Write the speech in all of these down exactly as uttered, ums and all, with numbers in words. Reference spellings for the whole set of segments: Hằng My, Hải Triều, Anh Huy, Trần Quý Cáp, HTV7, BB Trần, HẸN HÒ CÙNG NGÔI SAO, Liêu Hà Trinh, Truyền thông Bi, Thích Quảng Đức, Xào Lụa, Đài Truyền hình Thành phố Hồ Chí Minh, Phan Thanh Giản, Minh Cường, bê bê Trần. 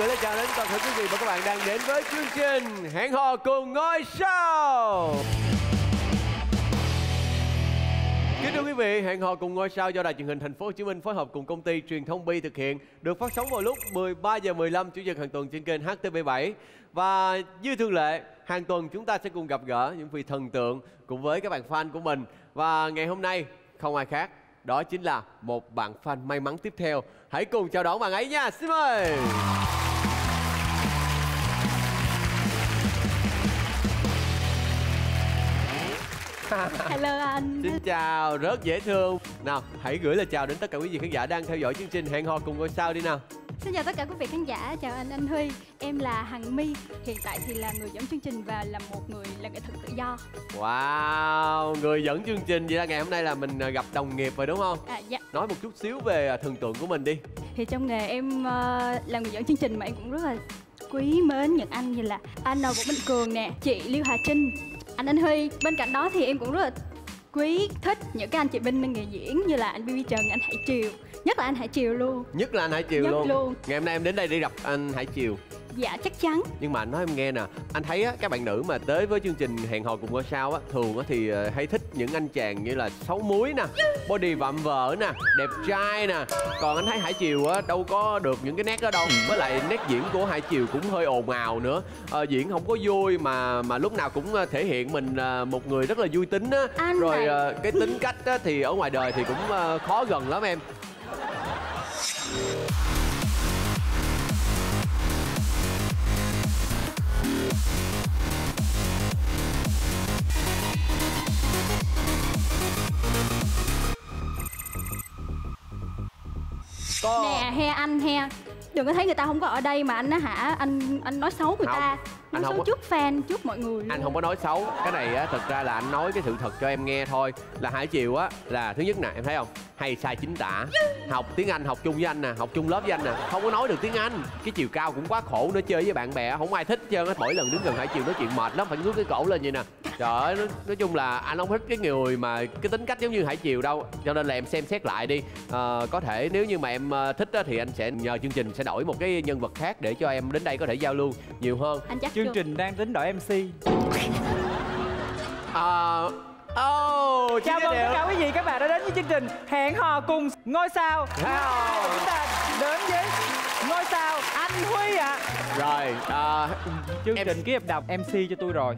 gửi lời chào đến toàn thể quý vị và các bạn đang đến với chương trình Hẹn Hò Cùng Ngôi Sao. Kính thưa quý vị, Hẹn Hò Cùng Ngôi Sao do Đài Truyền hình Thành phố Hồ Chí Minh phối hợp cùng công ty Truyền thông Bi thực hiện, được phát sóng vào lúc mười ba giờ mười lăm chủ nhật hàng tuần trên kênh H T V bảy. Và như thường lệ, hàng tuần chúng ta sẽ cùng gặp gỡ những vị thần tượng cùng với các bạn fan của mình. Và ngày hôm nay không ai khác, đó chính là một bạn fan may mắn tiếp theo. Hãy cùng chào đón bạn ấy nha, xin mời. Hello anh. Xin chào, rất dễ thương. Nào, hãy gửi lời chào đến tất cả quý vị khán giả đang theo dõi chương trình Hẹn Hò Cùng Ngôi Sao đi nào. Xin chào tất cả quý vị khán giả, chào anh Anh Huy. Em là Hằng My, hiện tại thì là người dẫn chương trình và là một người làm nghệ thuật tự do. Wow, người dẫn chương trình, vậy là ngày hôm nay là mình gặp đồng nghiệp rồi đúng không? À, dạ. Nói một chút xíu về thần tượng của mình đi. Thì trong nghề em là người dẫn chương trình mà em cũng rất là quý mến những anh như là anh của Minh Cường nè, chị Liêu Hà Trinh, anh Anh Huy. Bên cạnh đó thì em cũng rất là quý thích những cái anh chị bên nghề diễn như là anh bê bê Trần, anh Hải Triều. Nhất là anh Hải Triều luôn. Nhất là anh Hải Triều luôn. luôn Ngày hôm nay em đến đây để gặp anh Hải Triều. Dạ chắc chắn. Nhưng mà anh nói em nghe nè, anh thấy á, các bạn nữ mà tới với chương trình Hẹn Hò Cùng Ngôi Sao á, thường á thì hay thích những anh chàng như là sáu múi nè, body vạm vỡ nè, đẹp trai nè. Còn anh thấy Hải Triều á, đâu có được những cái nét đó đâu. Với lại nét diễn của Hải Triều cũng hơi ồn ào nữa, à, diễn không có vui mà mà lúc nào cũng thể hiện mình một người rất là vui tính á. Anh Rồi này. Cái tính cách á, thì ở ngoài đời thì cũng khó gần lắm em. Có... Nè he anh he, đừng có thấy người ta không có ở đây mà anh á hả, anh anh nói xấu người không. ta Nói xấu trước có... fan, trước mọi người luôn. Anh không có nói xấu. Cái này á, thật ra là anh nói cái sự thật cho em nghe thôi. Là Hải Triều á, là thứ nhất nè, em thấy không, hay sai chính tả. Học tiếng Anh, học chung với anh nè, học chung lớp với anh nè, không có nói được tiếng Anh. Cái chiều cao cũng quá khổ nữa, chơi với bạn bè không ai thích hết. Mỗi lần đứng gần Hải Triều nói chuyện mệt lắm, phải ngước cái cổ lên vậy nè. Trời ơi, nói, nói chung là anh không thích cái người mà cái tính cách giống như Hải Triều đâu. Cho nên là em xem xét lại đi, à, có thể nếu như mà em thích á, thì anh sẽ nhờ chương trình sẽ đổi một cái nhân vật khác để cho em đến đây có thể giao lưu nhiều hơn. Anh chắc chương chưa? Trình đang tính đổi em xê. À... Oh, chào mừng tất cả quý vị các bạn đã đến với chương trình Hẹn Hò Cùng Ngôi Sao. Wow. Chúng ta đến với ngôi sao anh Huy ạ. À. Rồi, à, chương em... trình kiếp đọc em xê cho tôi rồi.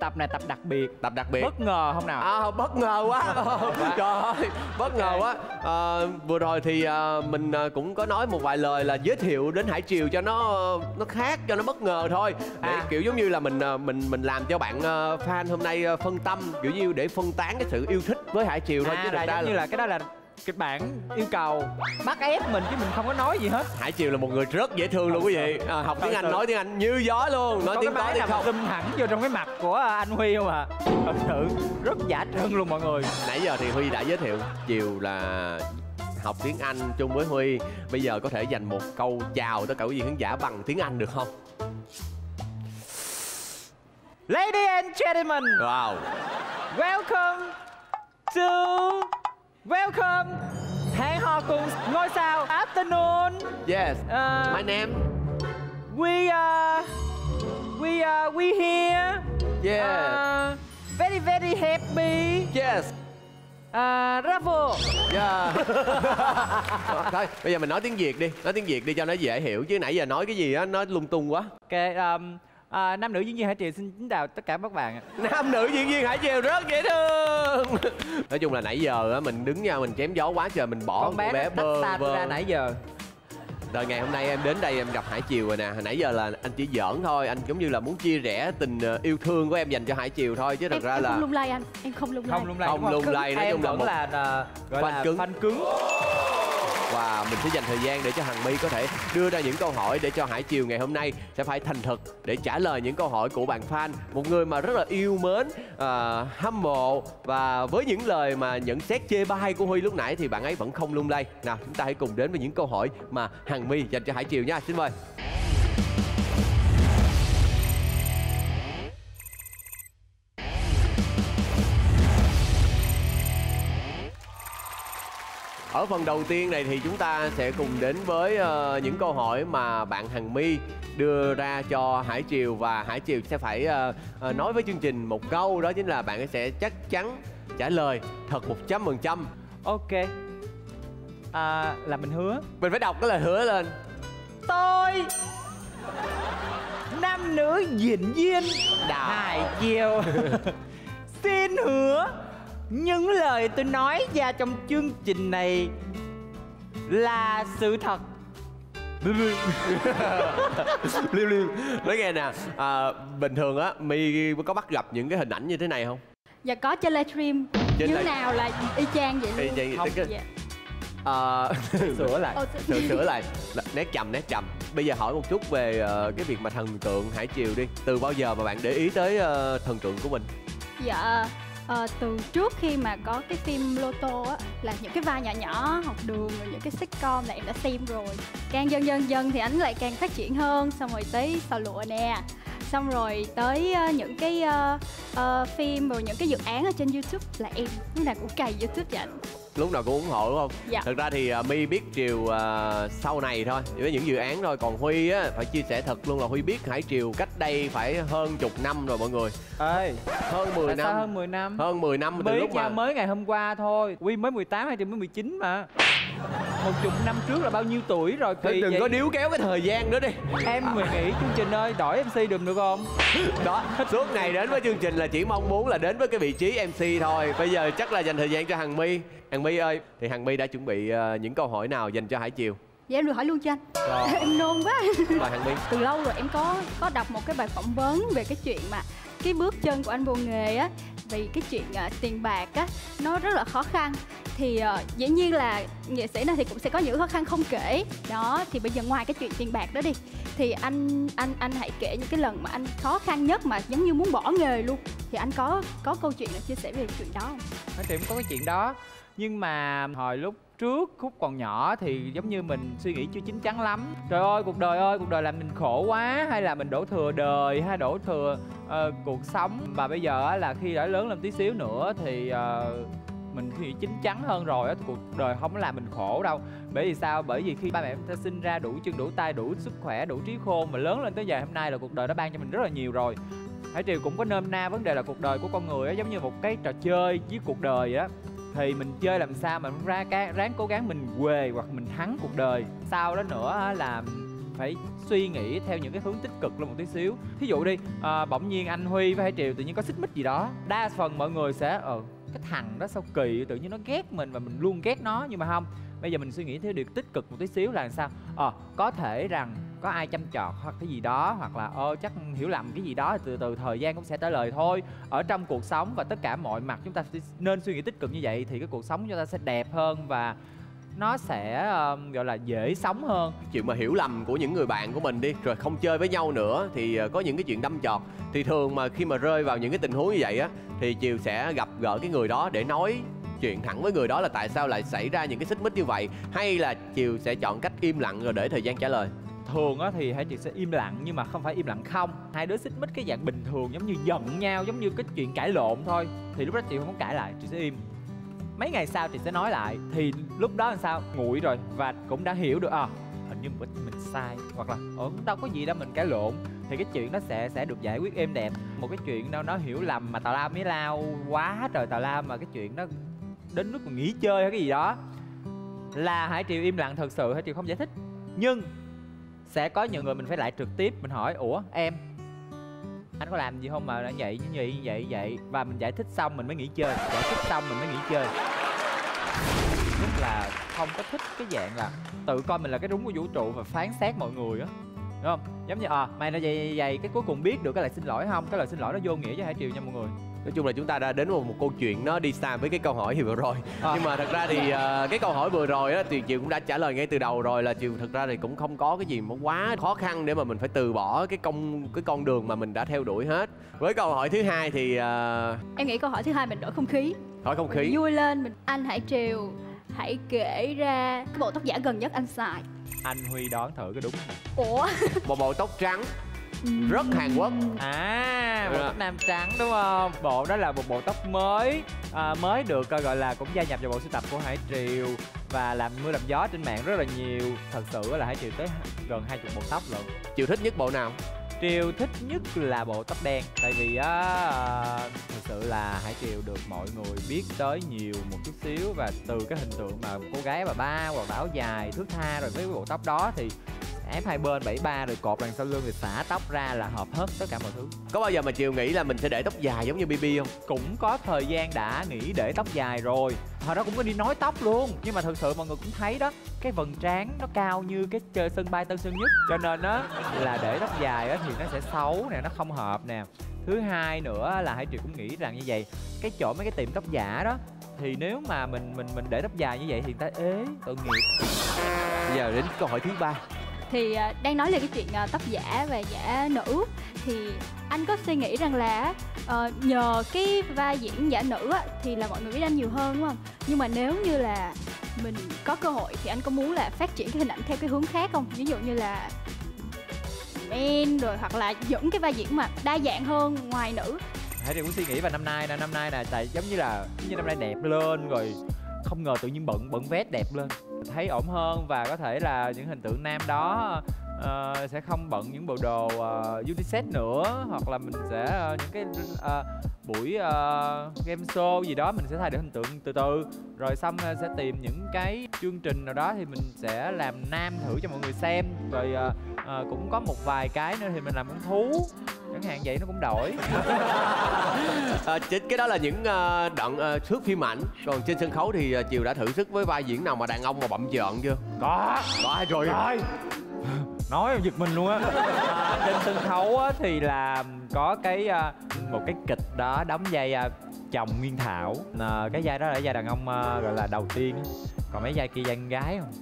Tập này tập đặc biệt, tập đặc biệt bất ngờ không nào? À, bất ngờ quá, trời ơi, bất ngờ quá. À, vừa rồi thì à, mình cũng có nói một vài lời là giới thiệu đến Hải Triều cho nó nó khác, cho nó bất ngờ thôi. Để à. kiểu giống như là mình mình mình làm cho bạn fan hôm nay phân tâm, kiểu như để phân tán cái sự yêu thích với Hải Triều thôi. À, chứ là giống là... như là cái đó là kịch bản yêu cầu bắt ép mình chứ mình không có nói gì hết. Hải Triều là một người rất dễ thương luôn quý vị. À, học tiếng Anh, nói tiếng Anh như gió luôn, nói tiếng Anh không đâm thẳng vô trong cái mặt của anh Huy không à. Thật sự rất giả trân luôn mọi người. Nãy giờ thì Huy đã giới thiệu Triều là học tiếng Anh chung với Huy. Bây giờ có thể dành một câu chào tất cả quý vị khán giả bằng tiếng Anh được không? Ladies and gentlemen. Wow. Welcome to Welcome, Hẹn Hò Cùng Ngôi Sao. Afternoon. Yes. Uh, My name. We are, we are, we here. Yeah. Uh, very very happy. Yes. Uh, Bravo. Yeah. Thôi, bây giờ mình nói tiếng Việt đi, nói tiếng Việt đi cho nó dễ hiểu chứ nãy giờ nói cái gì á nó lung tung quá. Okay. Um, À, nam nữ diễn viên Hải Triều xin kính chào tất cả các bạn. Nam nữ diễn viên Hải Triều rất dễ thương. Nói chung là nãy giờ mình đứng nhau mình chém gió quá trời, mình bỏ con bé, bé bơ vơ ra nãy giờ. Rồi ngày hôm nay em đến đây em gặp Hải Triều rồi nè. Hồi nãy giờ là anh chỉ giỡn thôi, anh giống như là muốn chia rẽ tình yêu thương của em dành cho Hải Triều thôi chứ thật em, ra em là không lung lay anh, em không lung lay. Không lung lay, không lung lay, nói chung là một là, là gọi fan là cứng. Fan cứng. Và mình sẽ dành thời gian để cho Hằng My có thể đưa ra những câu hỏi để cho Hải Triều ngày hôm nay sẽ phải thành thật để trả lời những câu hỏi của bạn fan. Một người mà rất là yêu mến, uh, hâm mộ. Và với những lời mà nhận xét chê bai của Huy lúc nãy thì bạn ấy vẫn không lung lay. Nào chúng ta hãy cùng đến với những câu hỏi mà Hằng My dành cho Hải Triều nha, xin mời. Ở phần đầu tiên này thì chúng ta sẽ cùng đến với uh, những câu hỏi mà bạn Hằng My đưa ra cho Hải Triều. Và Hải Triều sẽ phải uh, uh, nói với chương trình một câu, đó chính là bạn ấy sẽ chắc chắn trả lời thật một trăm phần trăm. Ok. À, là mình hứa. Mình phải đọc cái lời hứa lên. Tôi nam nữ diễn viên Đào Hải Triều xin hứa những lời tôi nói ra trong chương trình này là sự thật. Liêu Liêu nói nghe nè, à, bình thường á My có bắt gặp những cái hình ảnh như thế này không? Dạ có, trên livestream như là... nào là y chang vậy luôn. Y chang không, cái... dạ. À... sửa lại, sửa, sửa lại, né chậm, né chậm. Bây giờ hỏi một chút về uh, cái việc mà thần tượng Hải Triều đi. Từ bao giờ mà bạn để ý tới uh, thần tượng của mình? Dạ, uh, từ trước khi mà có cái phim Lô Tô á, là những cái vai nhỏ nhỏ học đường, rồi những cái sitcom là em đã xem rồi. Càng dần dần dần thì ảnh lại càng phát triển hơn, xong rồi tới Xào Lụa nè, xong rồi tới uh, những cái uh, uh, phim rồi những cái dự án ở trên YouTube là em lúc nào cũng cày YouTube vậy. Lúc nào cũng ủng hộ đúng không? Dạ. Thật ra thì uh, My biết Triều uh, sau này thôi, với những dự án thôi. Còn Huy á, phải chia sẻ thật luôn là Huy biết Hải Triều cách đây phải hơn chục năm rồi mọi người. Ê, hơn mười năm. Hơn mười năm. Hơn mười năm từ lúc mà mới ngày hôm qua thôi. Huy mới mười tám hay Triều mới mười chín mà. Một chục năm trước là bao nhiêu tuổi rồi? Kỳ đừng vậy. Có điếu kéo cái thời gian nữa đi. Em à. Mình nghĩ chương trình ơi, đổi em xê đùm được không? Đó, suốt ngày đến với chương trình là chỉ mong muốn là đến với cái vị trí em xê thôi. Bây giờ chắc là dành thời gian cho Hằng My. Hằng My ơi, thì Hằng My đã chuẩn bị uh, những câu hỏi nào dành cho Hải Triều? Dạ em được hỏi luôn cho anh. Rồi. Em nôn quá. Rồi Hằng My. Từ lâu rồi em có có đọc một cái bài phỏng vấn về cái chuyện mà cái bước chân của anh vô nghề á, vì cái chuyện uh, tiền bạc á nó rất là khó khăn. Thì uh, dĩ nhiên là nghệ sĩ này thì cũng sẽ có những khó khăn không kể. Đó, thì bây giờ ngoài cái chuyện tiền bạc đó đi, thì anh anh anh hãy kể những cái lần mà anh khó khăn nhất mà giống như muốn bỏ nghề luôn. Thì anh có có câu chuyện nào chia sẻ về chuyện đó không? Anh thì cũng có cái chuyện đó. Nhưng mà hồi lúc trước Khúc còn nhỏ thì giống như mình suy nghĩ chưa chín chắn lắm. Trời ơi cuộc đời ơi, cuộc đời làm mình khổ quá, hay là mình đổ thừa đời, hay đổ thừa uh, cuộc sống. Và bây giờ là khi đã lớn lên tí xíu nữa thì uh, mình thì chín chắn hơn rồi, cuộc đời không làm mình khổ đâu. Bởi vì sao? Bởi vì khi ba mẹ em ta sinh ra đủ chân đủ tay, đủ sức khỏe, đủ trí khôn mà lớn lên tới giờ hôm nay là cuộc đời đã ban cho mình rất là nhiều rồi. Hải Triều cũng có nôm na vấn đề là cuộc đời của con người đó, giống như một cái trò chơi với cuộc đời vậy đó. Thì mình chơi làm sao mà mình ra cái ráng cố gắng mình quề hoặc mình thắng cuộc đời. Sau đó nữa là phải suy nghĩ theo những cái hướng tích cực lên một tí xíu. Thí dụ đi, à, bỗng nhiên anh Huy với Hải Triều tự nhiên có xích mích gì đó, đa phần mọi người sẽ ờ ừ, cái thằng đó sao kỳ, tự nhiên nó ghét mình và mình luôn ghét nó. Nhưng mà không, bây giờ mình suy nghĩ theo điều tích cực một tí xíu là sao, ờ à, có thể rằng có ai chăm chọt hoặc cái gì đó, hoặc là ơ chắc hiểu lầm cái gì đó, từ từ thời gian cũng sẽ trả lời thôi. Ở trong cuộc sống và tất cả mọi mặt chúng ta nên suy nghĩ tích cực như vậy thì cái cuộc sống chúng ta sẽ đẹp hơn và nó sẽ um, gọi là dễ sống hơn. Chuyện mà hiểu lầm của những người bạn của mình đi, rồi không chơi với nhau nữa thì có những cái chuyện đâm chọt, thì thường mà khi mà rơi vào những cái tình huống như vậy á thì Triều sẽ gặp gỡ cái người đó để nói chuyện thẳng với người đó là tại sao lại xảy ra những cái xích mích như vậy, hay là Triều sẽ chọn cách im lặng rồi để thời gian trả lời? Thường á thì Hải Triều sẽ im lặng, nhưng mà không phải im lặng không. Hai đứa xích mích cái dạng bình thường, giống như giận nhau, giống như cái chuyện cãi lộn thôi, thì lúc đó Triều không cãi lại, Triều sẽ im. Mấy ngày sau Triều sẽ nói lại, thì lúc đó làm sao nguội rồi và cũng đã hiểu được à hình như mình, mình sai, hoặc là ở đâu có gì đâu mình cãi lộn, thì cái chuyện nó sẽ sẽ được giải quyết êm đẹp. Một cái chuyện đâu nó hiểu lầm mà tào lao mới lao quá trời tào lao, mà cái chuyện nó đến lúc mà nghỉ chơi hay cái gì đó là Hải Triều im lặng thật sự, Hải Triều không giải thích. Nhưng sẽ có nhiều người mình phải lại trực tiếp, mình hỏi ủa em, anh có làm gì không mà đã vậy như vậy như vậy như vậy, và mình giải thích xong mình mới nghỉ chơi, giải thích xong mình mới nghỉ chơi. Tức là không có thích cái dạng là tự coi mình là cái đúng của vũ trụ và phán xét mọi người á, đúng không? Giống như à mày nó vậy vậy cái cuối cùng biết được cái lời xin lỗi không, cái lời xin lỗi nó vô nghĩa với Hải Triều nha mọi người. Nói chung là chúng ta đã đến một, một câu chuyện nó đi xa với cái câu hỏi vừa rồi à. Nhưng mà thật ra thì uh, cái câu hỏi vừa rồi á thì Triều cũng đã trả lời ngay từ đầu rồi, là Triều thật ra thì cũng không có cái gì mà quá khó khăn để mà mình phải từ bỏ cái công cái con đường mà mình đã theo đuổi hết. Với câu hỏi thứ hai thì uh... em nghĩ câu hỏi thứ hai mình đổi không khí, đổi không khí mình vui lên. Mình anh Hải Triều hãy kể ra cái bộ tóc giả gần nhất anh xài. Anh Huy đoán thử cái đúng không? Ủa một bộ tóc trắng rất Hàn Quốc à, bộ tóc nam trắng đúng không? Bộ đó là một bộ tóc mới à, mới được gọi là cũng gia nhập vào bộ sưu tập của Hải Triều và làm mưa làm gió trên mạng rất là nhiều. Thật sự là Hải Triều tới gần hai mươi bộ tóc lận. Triều thích nhất bộ nào? Triều thích nhất là bộ tóc đen. Tại vì á, thật sự là Hải Triều được mọi người biết tới nhiều một chút xíu. Và từ cái hình tượng mà cô gái bà ba quần áo dài thước tha rồi với bộ tóc đó thì ép hai bên bảy ba rồi cột đằng sau lưng rồi xả tóc ra là hợp hết tất cả mọi thứ. Có bao giờ mà Triều nghĩ là mình sẽ để tóc dài giống như bê bê không? Cũng có thời gian đã nghĩ để tóc dài rồi. Hồi đó cũng có đi nói tóc luôn. Nhưng mà thực sự mọi người cũng thấy đó, cái vầng trán nó cao như cái chơi sân bay Tân Sơn Nhất. Cho nên á là để tóc dài á thì nó sẽ xấu nè, nó không hợp nè. Thứ hai nữa là Hải Triều cũng nghĩ rằng như vậy, cái chỗ mấy cái tiệm tóc giả đó thì nếu mà mình mình mình để tóc dài như vậy thì người ta ế, tội nghiệp. Bây giờ đến câu hỏi thứ ba. Thì đang nói về cái chuyện tóc giả và giả nữ, thì anh có suy nghĩ rằng là uh, nhờ cái vai diễn giả nữ á, thì là mọi người biết anh nhiều hơn đúng không? Nhưng mà nếu như là mình có cơ hội thì anh có muốn là phát triển cái hình ảnh theo cái hướng khác không? Ví dụ như là men rồi, hoặc là những cái vai diễn mà đa dạng hơn ngoài nữ. Hãy đều cũng suy nghĩ vào năm nay nè, năm nay nè, tại giống như là giống như năm nay đẹp lên rồi, không ngờ tự nhiên bận bận vét đẹp lên, thấy ổn hơn. Và có thể là những hình tượng nam đó uh, sẽ không bận những bộ đồ uh, unisex nữa, hoặc là mình sẽ uh, những cái uh, buổi uh, game show gì đó mình sẽ thay đổi hình tượng từ từ, rồi xong uh, sẽ tìm những cái chương trình nào đó thì mình sẽ làm nam thử cho mọi người xem. Rồi uh, uh, cũng có một vài cái nữa thì mình làm con thú chẳng hạn, vậy nó cũng đổi. À, chính cái đó là những uh, đoạn uh, trước phim ảnh. Còn trên sân khấu thì uh, Triều đã thử sức với vai diễn nào mà đàn ông mà bậm trợn chưa? Có. Có ai rồi? Rồi. Nói giật mình luôn á. À, trên sân khấu á, thì là có cái uh, một cái kịch đó đóng vai uh, chồng Nguyên Thảo. À, cái vai đó là vai đàn ông uh, gọi là đầu tiên. Còn mấy vai kia vai gái không?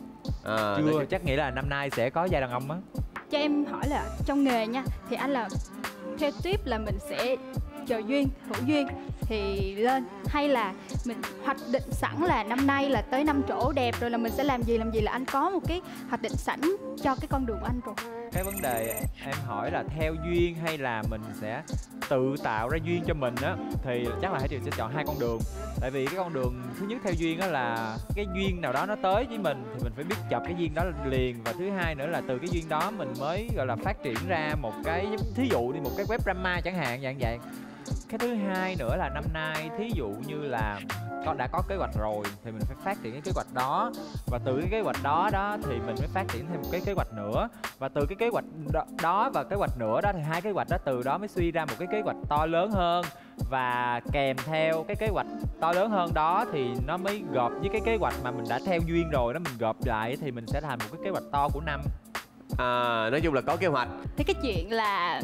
À, chưa. Thì... chắc nghĩ là năm nay sẽ có vai đàn ông á. Cho em hỏi là trong nghề nha, thì anh là theo tuyếp là mình sẽ chờ duyên, hữu duyên thì lên, hay là mình hoạch định sẵn là năm nay là tới năm chỗ đẹp rồi là mình sẽ làm gì làm gì, là anh có một cái hoạch định sẵn cho cái con đường của anh rồi? Cái vấn đề em hỏi là theo duyên hay là mình sẽ tự tạo ra duyên cho mình á, thì chắc là Hải Triều sẽ chọn hai con đường. Tại vì cái con đường thứ nhất theo duyên á là cái duyên nào đó nó tới với mình thì mình phải biết chập cái duyên đó liền. Và thứ hai nữa là từ cái duyên đó mình mới gọi là phát triển ra một cái, thí dụ đi, một cái web drama chẳng hạn, dạng dạng. Cái thứ hai nữa là năm nay thí dụ như là con đã có kế hoạch rồi thì mình phải phát triển cái kế hoạch đó, và từ cái kế hoạch đó đó thì mình mới phát triển thêm một cái kế hoạch nữa, và từ cái kế hoạch đó và kế hoạch nữa đó thì hai kế hoạch đó từ đó mới suy ra một cái kế hoạch to lớn hơn, và kèm theo cái kế hoạch to lớn hơn đó thì nó mới gộp với cái kế hoạch mà mình đã theo duyên rồi đó, mình gộp lại thì mình sẽ thành một cái kế hoạch to của năm. À, nói chung là có kế hoạch. Thế cái chuyện là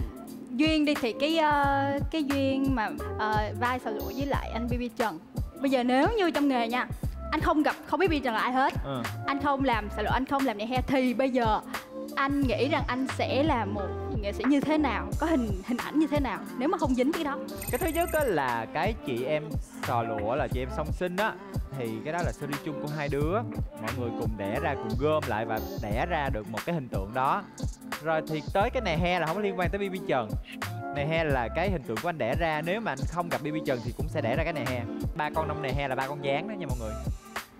duyên đi thì cái uh, cái duyên mà uh, vai Xào Lụa với lại anh bê bê Trần, bây giờ nếu như trong nghề nha, anh không gặp, không biết bê bê Trần là ai hết, ừ. anh không làm Xào Lụa, anh không làm này he, thì bây giờ anh nghĩ rằng anh sẽ là một nghệ sĩ như thế nào, có hình hình ảnh như thế nào nếu mà không dính cái đó? Cái thứ nhất là cái chị em Xào Lụa là chị em song sinh á, thì cái đó là series chung của hai đứa, mọi người cùng đẻ ra, cùng gom lại và đẻ ra được một cái hình tượng đó. Rồi thì tới cái này he là không có liên quan tới bê bê Trần. Này he là cái hình tượng của anh đẻ ra, nếu mà anh không gặp bê bê Trần thì cũng sẽ đẻ ra cái này he. Ba con năm này he là ba con gián đó nha mọi người.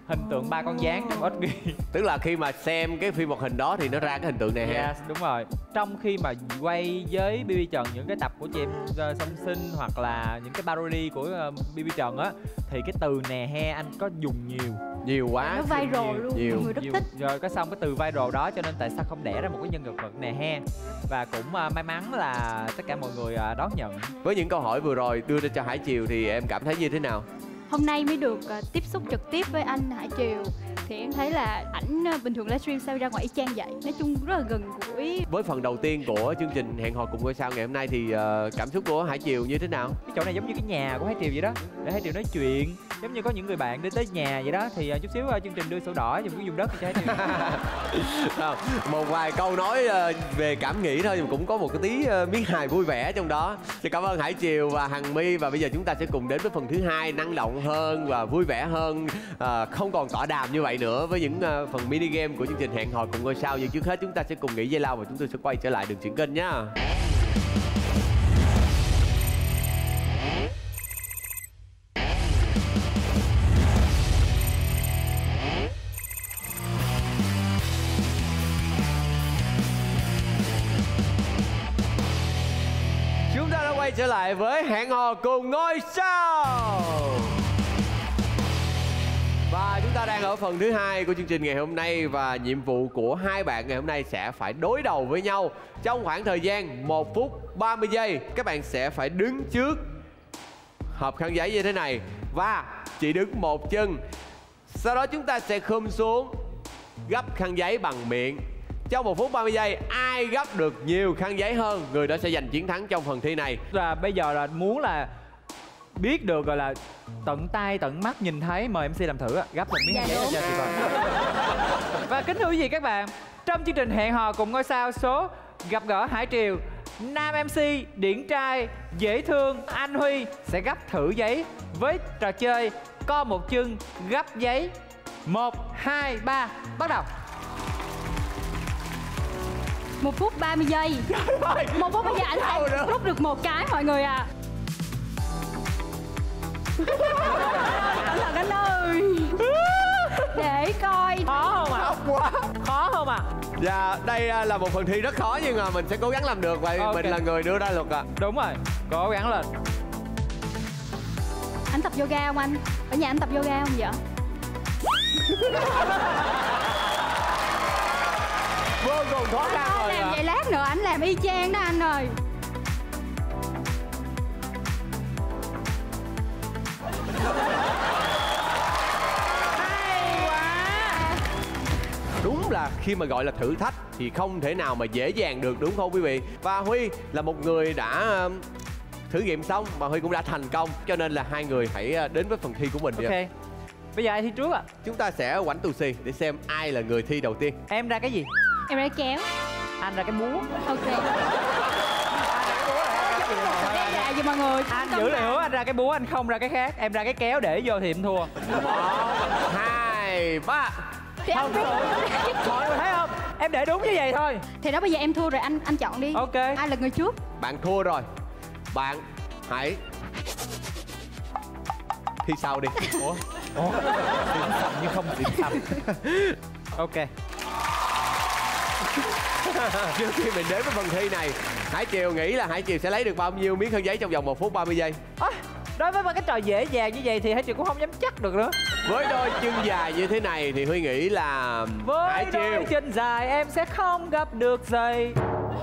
Hình tượng ba con gián trong ớt ghi. Tức là khi mà xem cái phim hoạt hình đó thì nó ra cái hình tượng này he. Yes, đúng rồi. Trong khi mà quay với bê bê Trần những cái tập của chị em song sinh hoặc là những cái parody của bê bê Trần á, thì cái từ nè he anh có dùng nhiều. Nhiều quá. Nó viral luôn, nhiều, mọi người rất nhiều. Thích. Rồi có xong cái từ viral đó cho nên tại sao không đẻ ra một cái nhân vật nè he. Và cũng uh, may mắn là tất cả mọi người uh, đón nhận. Với những câu hỏi vừa rồi đưa ra cho Hải Triều thì em cảm thấy như thế nào? Hôm nay mới được uh, tiếp xúc trực tiếp với anh Hải Triều thì em thấy là ảnh uh, bình thường livestream sao ra ngoài y chang vậy, nói chung rất là gần gũi. Với phần đầu tiên của chương trình Hẹn Hò Cùng Ngôi Sao ngày hôm nay thì uh, cảm xúc của Hải Triều như thế nào? Cái chỗ này giống như cái nhà của Hải Triều vậy đó, để Hải Triều nói chuyện giống như có những người bạn đi tới nhà vậy đó. Thì uh, chút xíu uh, chương trình đưa sổ đỏ dùng cái vùng đất cho Hải Triều. À, một vài câu nói uh, về cảm nghĩ thôi, nhưng cũng có một cái tí uh, miếng hài vui vẻ trong đó. Thì cảm ơn Hải Triều và Hằng My, và bây giờ chúng ta sẽ cùng đến với phần thứ hai năng động hơn và vui vẻ hơn, uh, không còn cỏ đàm như vậy nữa, với những uh, phần mini game của chương trình Hẹn Hò Cùng Ngôi Sao. Nhưng trước hết chúng ta sẽ cùng nghỉ giải lao và chúng tôi sẽ quay trở lại đường chuyển kênh nhá. trở lại với Hẹn Hò Cùng Ngôi Sao. Và chúng ta đang ở phần thứ hai của chương trình ngày hôm nay. Và nhiệm vụ của hai bạn ngày hôm nay sẽ phải đối đầu với nhau trong khoảng thời gian một phút ba mươi giây. Các bạn sẽ phải đứng trước hộp khăn giấy như thế này và chỉ đứng một chân. Sau đó chúng ta sẽ khum xuống, gấp khăn giấy bằng miệng. Trong một phút ba mươi giây, ai gấp được nhiều khăn giấy hơn, người đó sẽ giành chiến thắng trong phần thi này. Là bây giờ là muốn là biết được rồi, là tận tay tận mắt nhìn thấy. Mời em xê làm thử, gấp một miếng dạ, giấy cho chị coi. Và kính thưa quý vị các bạn, trong chương trình Hẹn Hò Cùng Ngôi Sao số gặp gỡ Hải Triều, nam em xê điển trai dễ thương Anh Huy sẽ gấp thử giấy với trò chơi co một chân gấp giấy. Một hai ba bắt đầu. Một phút ba mươi giây. Một phút bây giờ anh Hải rút được một cái mọi người à. Anh Thần anh ơi, để coi. Khó không ạ? Quá khó không ạ? Dạ, đây là một phần thi rất khó nhưng mà mình sẽ cố gắng làm được. Vậy okay, mình là người đưa ra luật ạ. Đúng rồi, cố gắng lên. Anh tập yoga không anh? Ở nhà anh tập yoga không vậy? Vô cùng khó khăn rồi. Làm vậy lát nữa anh làm y chang đó anh ơi. Hay quá. Đúng là khi mà gọi là thử thách thì không thể nào mà dễ dàng được, đúng không quý vị? Và Huy là một người đã thử nghiệm xong mà Huy cũng đã thành công. Cho nên là hai người hãy đến với phần thi của mình đi. Ok, bây giờ ai thi trước ạ? À? Chúng ta sẽ quảnh tù xì để xem ai là người thi đầu tiên. Em ra cái gì? Em ra kéo. Anh ra cái búa. Ok. Em ra gì mọi người? Anh giữ lời hứa, anh ra cái búa, anh không ra cái khác. Em ra cái kéo để vô thì em thua. Một hai ba. Không mọi người thấy không? Em để đúng như vậy thôi. Thì đó, bây giờ em thua rồi, anh anh chọn đi. Ok. Ai là người trước? Bạn thua rồi. Bạn hãy thi sau đi. Ủa? Ủa? Điểm sầm nhưng không điểm sầm. Ok. Trước khi mình đến với phần thi này, Hải Triều nghĩ là Hải Triều sẽ lấy được bao nhiêu miếng khăn giấy trong vòng một phút ba mươi giây? À, đối với một cái trò dễ dàng như vậy thì Hải Triều cũng không dám chắc được nữa. Với đôi chân dài như thế này thì Huy nghĩ là với Hải Triều... đôi chân dài em sẽ không gặp được giày.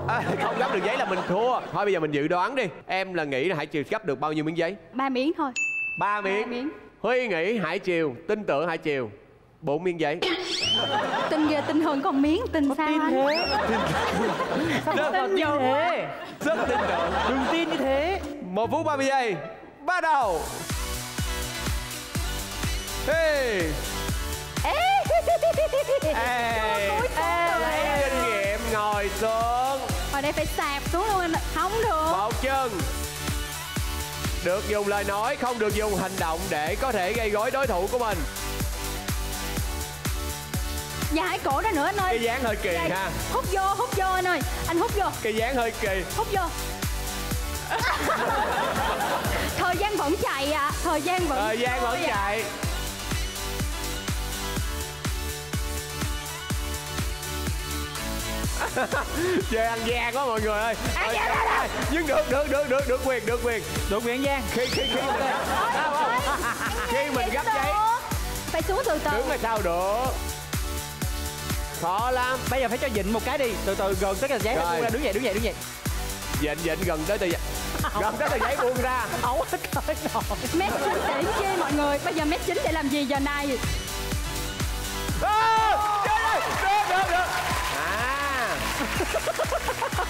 À, không gấp được giấy là mình thua. Thôi bây giờ mình dự đoán đi. Em là nghĩ là Hải Triều gấp được bao nhiêu miếng giấy? Ba miếng thôi. Ba miếng. miếng. Huy nghĩ Hải Triều, tin tưởng Hải Triều bốn miếng giấy. Tin ghê, tin hơn còn miếng, tin sao tin anh? Thế? Tin sao tin, tin nhiều thế? Rất tin tưởng. Đừng tin như thế. một phút ba mươi giây. Bắt đầu. Hey. Ê. Ê. Lấy kinh nghiệm ngồi xuống. Ở đây phải sạp xuống luôn anh. Không được. Một chân. Được dùng lời nói, không được dùng hành động để có thể gây rối đối thủ của mình. Dạ hãy cổ ra nữa anh ơi. Cái dáng hơi kỳ đây. Ha. Hút vô, hút vô anh ơi. Anh hút vô. Cái dáng hơi kỳ. Hút vô. Thời gian vẫn chạy ạ. À. Thời gian vẫn Thời gian vẫn chạy. À. Chơi ăn gian quá mọi người ơi. Ăn gian ơi. Nhưng được, được, được, được, được quyền, được quyền. Được quyền gian. Khi, khi, khi mình gấp. Khi mình gấp giấy. Phải xuống từ từ. Đứng là sao được. Khó lắm. Bây giờ phải cho dịnh một cái đi. Từ từ gần tới tờ giấy buông ra. Đứng dậy, đứng dậy, đứng dậy. Dịnh, dịnh gần tới tờ giấy. Gần tới tờ giấy buông ra. Ấu hết cỡ nổi. Mét chín để chi mọi người. Bây giờ mét chín để làm gì giờ này? Được, được, được.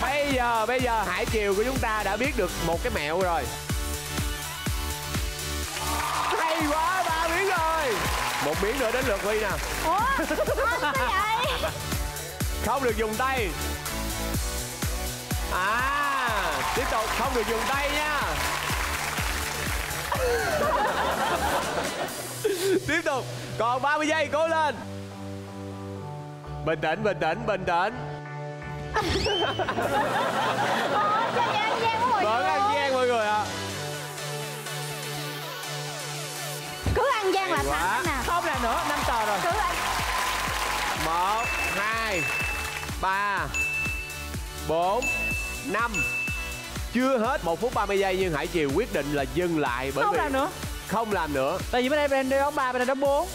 Bây giờ, bây giờ Hải Triều của chúng ta đã biết được một cái mẹo rồi. Hay quá, ba miếng rồi. Một miếng nữa đến lượt Huy nè. Ủa, không vậy? Không được dùng tay. À, tiếp tục không được dùng tay nha. Tiếp tục, còn ba mươi giây, cố lên. Bình tĩnh, bình tĩnh, bình tĩnh. Vẫn ăn gian mọi người ạ. À. Cứ ăn gian là thắng nè. Không là nữa, năm tờ rồi. Cứ ăn. một hai ba bốn năm Chưa hết một phút ba mươi giây nhưng Hải Triều quyết định là dừng lại bởi không vì... làm nữa. Không làm nữa. Tại vì bên đây bên đây đóng ba, bên đây đóng bốn.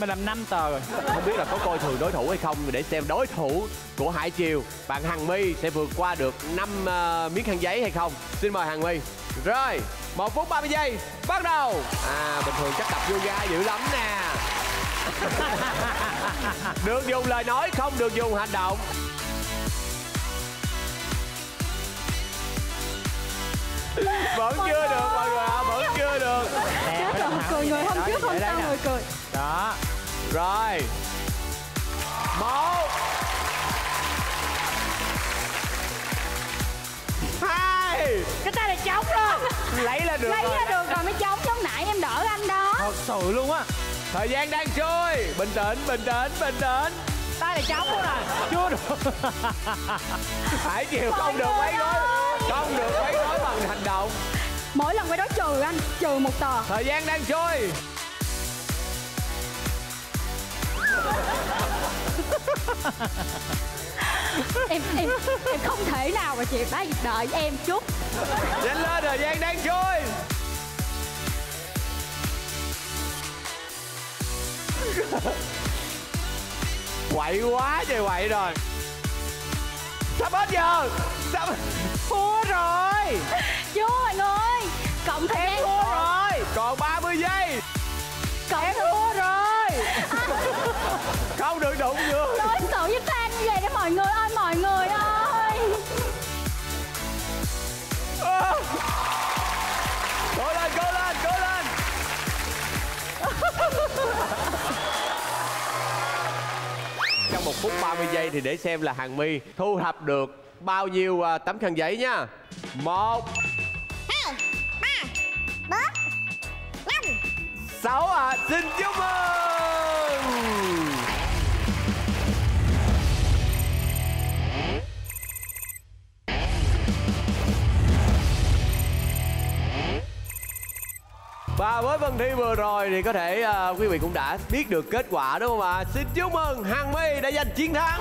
Mình làm năm tờ rồi. Không biết là có coi thường đối thủ hay không, để xem đối thủ của Hải Triều, bạn Hằng My sẽ vượt qua được năm uh, miếng khăn giấy hay không. Xin mời Hằng My. Rồi, một phút ba mươi giây, bắt đầu. À, bình thường chắc tập yoga dữ lắm nè. Được dùng lời nói, không được dùng hành động. Vẫn mọi chưa ơi. Được mọi người ạ, vẫn chưa được. Chết rồi, cười người hôm trước hôm sau người cười. Đó. Rồi. Một. Hai. Cái tay này chống luôn. Lấy là được. Lấy là được rồi mới chống, chống nãy em đỡ anh đó. Thật sự luôn á. Thời gian đang trôi. Bình tĩnh, bình tĩnh, bình tĩnh. Tay này chống luôn rồi. Chưa được. Hải Triều không được mấy gói. Không được quấy rối bằng hành động. Mỗi lần quay đó trừ anh, trừ một tờ. Thời gian đang trôi. em, em, em không thể nào mà chị đã đợi em chút. Nhanh lên, thời gian đang trôi. Quậy quá trời quậy rồi. Sắp hết giờ. Sắp... Thua rồi. Chưa mọi người. Cộng thời em gian thua rồi. rồi Còn ba mươi giây. Cộng em thua, thua rồi à. Không được đụng được. Đối xử với fan như vậy đó mọi người ơi. Mọi người ơi à. Cố lên, cố lên, cố lên. Trong một phút ba mươi giây thì để xem là Hằng My thu thập được bao nhiêu uh, tấm khăn giấy nha. Một hai ba bốn năm sáu à. Xin chúc mừng. Và với phần thi vừa rồi thì có thể uh, quý vị cũng đã biết được kết quả đúng không ạ? À? Xin chúc mừng Hằng My đã giành chiến thắng.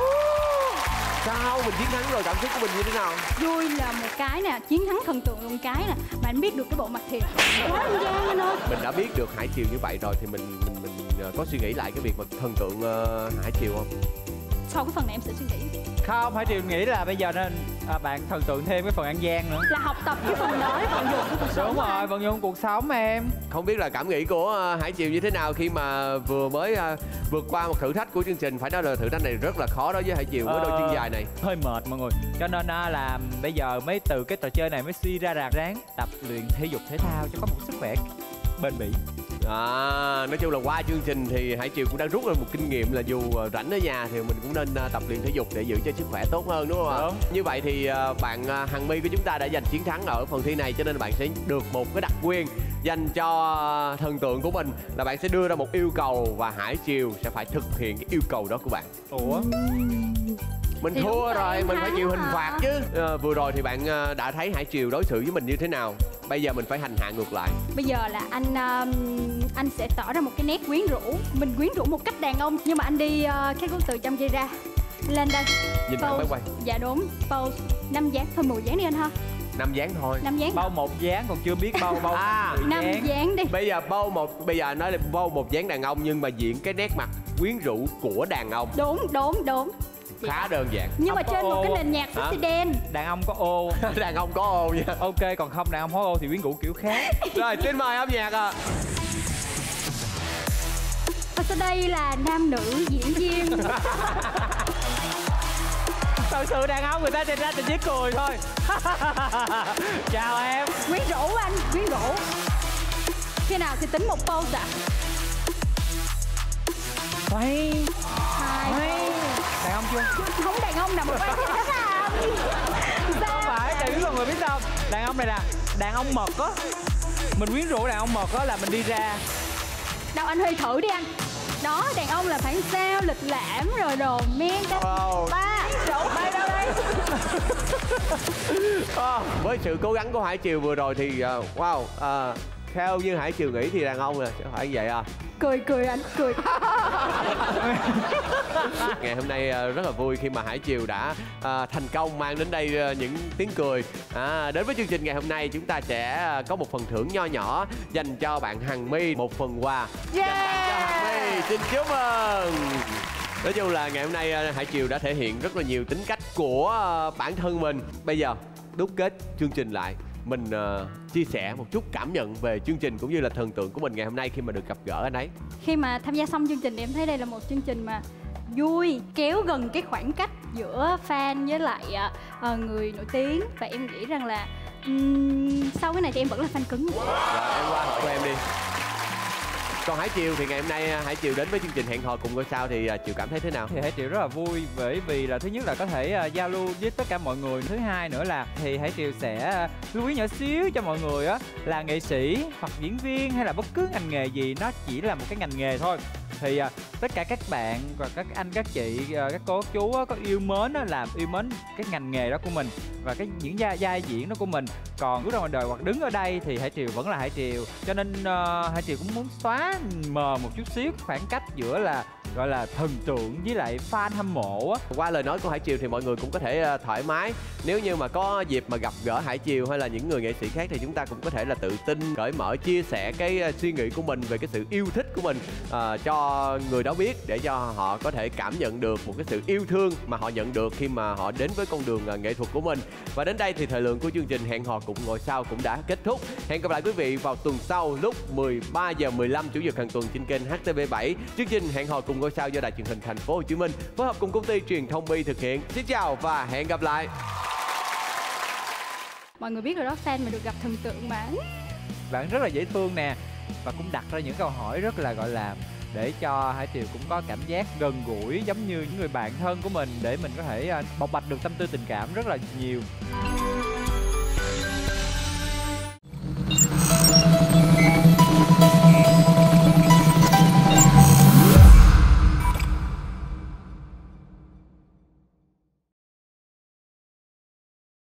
Sao mình chiến thắng rồi, cảm xúc của mình như thế nào? Vui là một cái nè, chiến thắng thần tượng luôn cái nè, mà anh biết được cái bộ mặt thiệt quá anh gian anh ơi. Mình đã biết được Hải Triều như vậy rồi thì mình mình mình có suy nghĩ lại cái việc mà thần tượng uh, Hải Triều không? Sau cái phần này em sẽ suy nghĩ. Không, Hải Triều nghĩ là bây giờ nên à, bạn thần tượng thêm cái phần An Giang nữa. Là học tập cái phần đó, vận dụng của cuộc sống. Đúng rồi, vận dụng cuộc sống em. Không biết là cảm nghĩ của Hải Triều như thế nào khi mà vừa mới à, vượt qua một thử thách của chương trình. Phải nói là thử thách này rất là khó đối với Hải Triều với ờ, đôi chân dài này. Hơi mệt mọi người. Cho nên à, là bây giờ mới từ cái trò chơi này mới suy ra ràng ráng tập luyện thể dục thể thao cho có một sức khỏe bền bỉ. À, nói chung là qua chương trình thì Hải Triều cũng đang rút ra một kinh nghiệm là dù rảnh ở nhà thì mình cũng nên tập luyện thể dục để giữ cho sức khỏe tốt hơn đúng không ạ? Như vậy thì bạn Hằng My của chúng ta đã giành chiến thắng ở phần thi này, cho nên bạn sẽ được một cái đặc quyền dành cho thần tượng của mình là bạn sẽ đưa ra một yêu cầu và Hải Triều sẽ phải thực hiện cái yêu cầu đó của bạn. Ủa? Mình thì thua rồi, mình phải chịu hình hả? phạt chứ. À, vừa rồi thì bạn à, đã thấy Hải Triều đối xử với mình như thế nào. Bây giờ mình phải hành hạ ngược lại. Bây giờ là anh à, anh sẽ tỏ ra một cái nét quyến rũ. Mình quyến rũ một cách đàn ông. Nhưng mà anh đi à, cái con từ trong dây ra. Lên đây. Nhìn thẳng máy quay. Dạ đúng. Pause. năm dáng. Thôi mười dáng đi anh ha. năm dáng thôi. năm dáng. Bao một dáng còn chưa biết bao bao. À, năm dáng đi. Bây giờ bao một, bây giờ nói là bao một dáng đàn ông nhưng mà diện cái nét mặt quyến rũ của đàn ông. Đúng, đúng, đúng. Khá đơn giản. Nhưng mà trên một cái nền nhạc sexy đen. Đàn ông có ô. Đàn ông có ô nha. Ok, còn không đàn ông có ô thì quyến rũ kiểu khác. Rồi, xin mời âm nhạc ạ. Và sau đây là nam nữ diễn viên. Thật sự đàn ông người ta trình ra trình chỉ cười thôi. Chào em. Quyến rũ anh, quyến rũ. Khi nào thì tính một pose ạ? Quay. Hai. Đàn ông chưa? Không đàn ông nào mà quay thế đó làm. Không phải, tại vì mọi người biết sao? Đàn ông này nè, đàn ông mật á. Mình quyến rũ đàn ông mật á là mình đi ra. Đâu anh Huy thử đi anh. Đó, đàn ông là phải sao, lịch lãm rồi đồ men đó. Wow. Ba, rượu bay đâu đây? À, với sự cố gắng của Hải Triều vừa rồi thì uh, wow, uh, Theo như Hải Triều nghĩ thì đàn ông rồi, chứ phải vậy à? Cười cười anh cười. Ngày hôm nay rất là vui khi mà Hải Triều đã à, thành công mang đến đây những tiếng cười. À, đến với chương trình ngày hôm nay chúng ta sẽ có một phần thưởng nho nhỏ dành cho bạn Hằng My, một phần quà yeah. dành tặng cho Hằng My. Xin chúc mừng. Nói chung là ngày hôm nay Hải Triều đã thể hiện rất là nhiều tính cách của bản thân mình. Bây giờ đúc kết chương trình lại, mình uh, chia sẻ một chút cảm nhận về chương trình cũng như là thần tượng của mình ngày hôm nay khi mà được gặp gỡ anh ấy. Khi mà tham gia xong chương trình thì em thấy đây là một chương trình mà vui, kéo gần cái khoảng cách giữa fan với lại uh, người nổi tiếng. Và em nghĩ rằng là um, sau cái này thì em vẫn là fan cứng. Rồi, em qua hỏi của em đi. Còn Hải Triều thì ngày hôm nay Hải Triều đến với chương trình Hẹn Hò Cùng Ngôi Sao thì Triều cảm thấy thế nào? Thì Hải Triều rất là vui, bởi vì là thứ nhất là có thể giao lưu với tất cả mọi người. Thứ hai nữa là thì Hải Triều sẽ lưu ý nhỏ xíu cho mọi người á, là nghệ sĩ hoặc diễn viên hay là bất cứ ngành nghề gì, nó chỉ là một cái ngành nghề thôi. Thì tất cả các bạn và các anh, các chị, các cô, các chú có yêu mến, làm yêu mến cái ngành nghề đó của mình và cái những gia, gia diễn đó của mình. Còn lúc ra ngoài đời hoặc đứng ở đây thì Hải Triều vẫn là Hải Triều. Cho nên uh, Hải Triều cũng muốn xóa mờ một chút xíu khoảng cách giữa là gọi là thần tượng với lại fan hâm mộ á. Qua lời nói của Hải Triều thì mọi người cũng có thể thoải mái. Nếu như mà có dịp mà gặp gỡ Hải Triều hay là những người nghệ sĩ khác thì chúng ta cũng có thể là tự tin, cởi mở, chia sẻ cái suy nghĩ của mình về cái sự yêu thích của mình à, cho người đó biết, để cho họ có thể cảm nhận được một cái sự yêu thương mà họ nhận được khi mà họ đến với con đường nghệ thuật của mình. Và đến đây thì thời lượng của chương trình Hẹn Hò Cùng Ngồi Sau cũng đã kết thúc. Hẹn gặp lại quý vị vào tuần sau lúc mười ba giờ mười lăm chủ nhật hàng tuần trên kênh H T V bảy. Chương trình Hẹn Hò Cùng Ngôi Sao do Đài Truyền hình Thành phố Hồ Chí Minh phối hợp cùng công ty Truyền thông Bi thực hiện. Xin chào và hẹn gặp lại. Mọi người biết rồi đó, fan mà được gặp thần tượng mà. Bạn rất là dễ thương nè, và cũng đặt ra những câu hỏi rất là gọi là để cho Hải Triều cũng có cảm giác gần gũi giống như những người bạn thân của mình, để mình có thể bộc bạch được tâm tư tình cảm rất là nhiều.